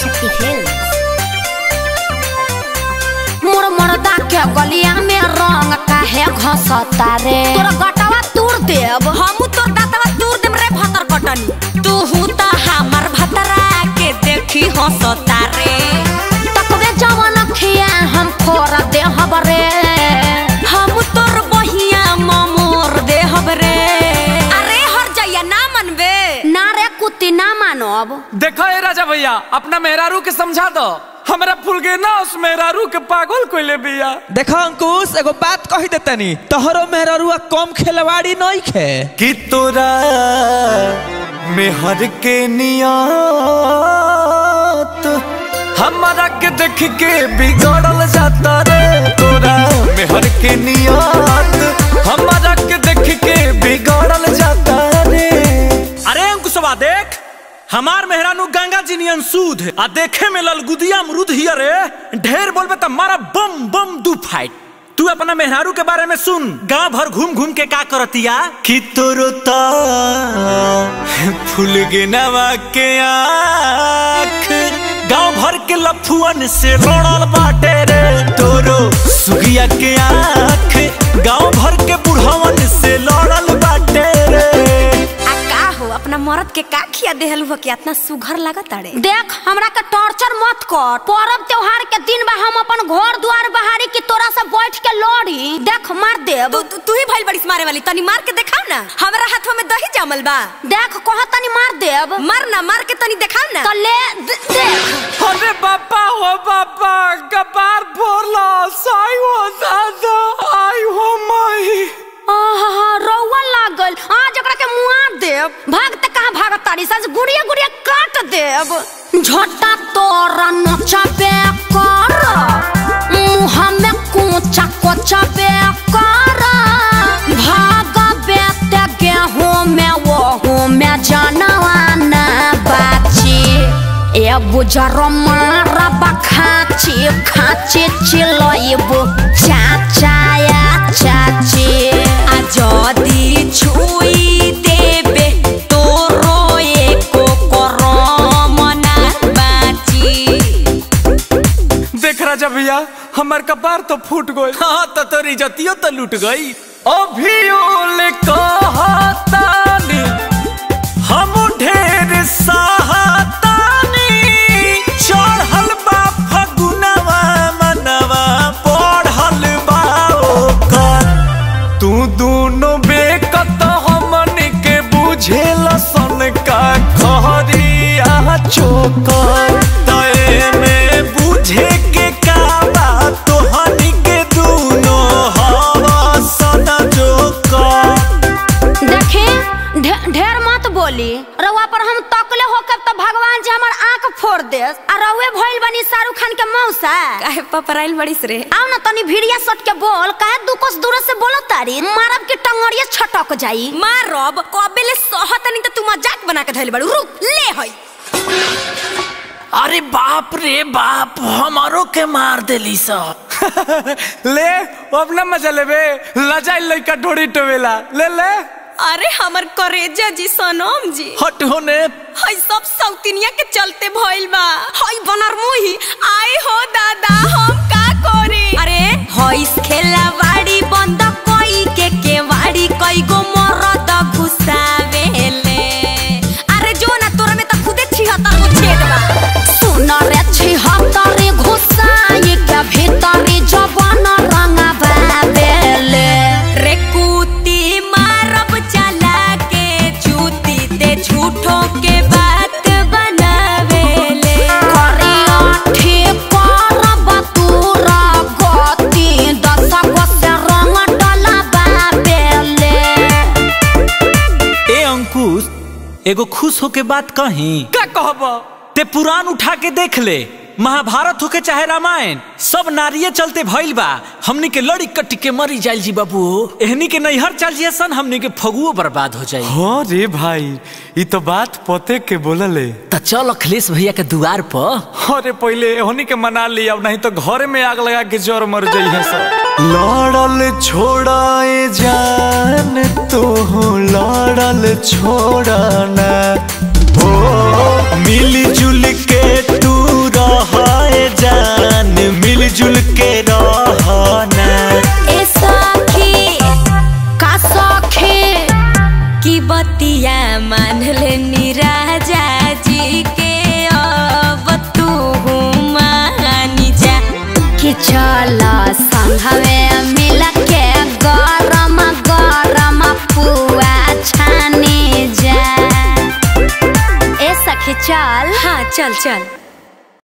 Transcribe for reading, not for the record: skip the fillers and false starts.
शक्ति मोर मरदा के गलिया में रंग काहे घसता रे। तोर गटवा तोड़ देब हम, तोर दातवा तोड़ देम रे भतर कटनी। तू हूं त हमर भतरा के देखी हंसता रे। तकबे जवन खिया हम फोड़ देहब रे। हम तोर बहिया मोर देहब रे। अरे हर जइया ना मनबे ना रे कुत्ती ना मानब। देखो ए राजा भैया अपना मेहरारू के समझा दो, हमरा फुलगेना उस मेहरारू के पागल कोइले बिया। देखो अंकुश एगो बात कही देतनी, तोहरो मेहरारूआ कम खेलवाड़ी नहीं खे कि तोरा मेहर के नियत हमरा के देख के बिगड़ल जाता रे। तोरा मेहर के नियत हमरा के देख के बिगड़ल जाता रे। अरे अंकुशवा देख हमार मेहरानू गंगा जी नियन सूद आ देखे में ललगुदिया अमरूद हिया रे। ढेर बोलबे त मारा बम बम दू फाइट। तू अपना मेहरारू के बारे में सुन, गांव भर घूम घूम के का करतिया कि तोरता फुलगेनवा के आँख गांव भर के लफुअन से रोड़ल बाटे रे। तोरो सुगिया के आँख गांव भर के बुढ़वन से लड़ल बाटे रे। अपना मरद के का खिया देहल हो कि इतना सुघर लागत अरे। देख हमरा के टॉर्चर मत कर। पर्व त्योहार के दिन बा हम अपन घर द्वार बहारी की तोरा से बैठ के लड़ी। देख मार देब। तू ही भइल बड़ी मारे वाली, तनी मार के दिखाओ ना। हमरा हाथ में दही जमल बा। देख कह तनी मार देब। मार ना मार के तनी दिखाओ ना। तो ले देख। अरे बाबा हो बाबा कपार फोड़ला साई हो दादा आई हो माई। रोवा लागल आज ओकरा के मुआ देव। भागते कहां भागत तारी सज गुड़िया गुड़िया काट देव। झटा तोरा नचबे कर मुह में कोचा कोचा बे कर। भाग बे ते गेहूं में वो हूं में जानवा ना बाची। ए बुजर मारा बखाची खाची चिलइबो चाचा या चाची। जदि छुई देबे तोरो एको करम ना बाची। देख राजा भैया हमर कपार तो फूट गई। हाँ तो तोरी इज्जतियो तो लूट गई। अभी ओले कहतानी हम ढेर सहतानी। चढ़ल बा फगुनवा मनवा पढ़ल बा ओकर। तू दू चोकर तय में बुझे के काबा तो हनी के दोनों हवा सदा चोकर। देखे ढेर मत बोली रवा पर हम तकले होकर तो भगवान जी हमार आंख फोड़ देस। आ रवे भइल बनी शाहरुख खान के मौसा। काहे पपराइल बड़ीस रे। आओ ना तनी भिड़िया सट के बोल। काहे दू कोस दूर से बोल तारी मारब के टंगड़िया छटक जाई। मारब कबेले सहतनी त तू मजाक बना के धइल बड़ू। रुक ले हई। अरे बाप रे बाप हमारो के मार देली सब। ले अब ना मजा लेबे लजाई लइका ढोड़ी टोवेला ले ले। अरे हमर करेजा जी सनम जी हट होने हई सब सौतिनिया के चलते भइल बा। हई बनर मोही आए हो दादा हम का करे। अरे हई खेलावाड़ी बंद कोई के केवाड़ी कई गो मरद घुसावेले। अरे जो ना तोरा में त खुदे छिहता हो छेदबा। सुन रे छिहता रे घुसाई के भीतर जवान रंगा बावेले। रे कुती मारब चला के चूती ते झूठो के बात बनावेले। करिया ठीक करब तोरा गति दशा से रंग डाला बावेले। ए अंकुश एगो खुश होके बात कही। का कहबो ते पुराण उठा के देख ले। महाभारत होके चाहे रामायण सब नारिये चलते भइल बा। हमनी के लड़ी कट्टी के मरी जाइल जी बाबू। एहनी के नैहर चल जिया सन हमनी के फगुओ बर्बाद हो जाई। हां रे भाई ई तो बात पते के बोलले। त चल अखिलेश भैया के द्वार पर। अरे पहले एहनी के मना ली अब नहीं तो घर में आग लगा के जर मर जाई है सब। लड़ल छोड़ाए जान तो लड़ल छोड़ना हो मिली जुल के तू चल चल।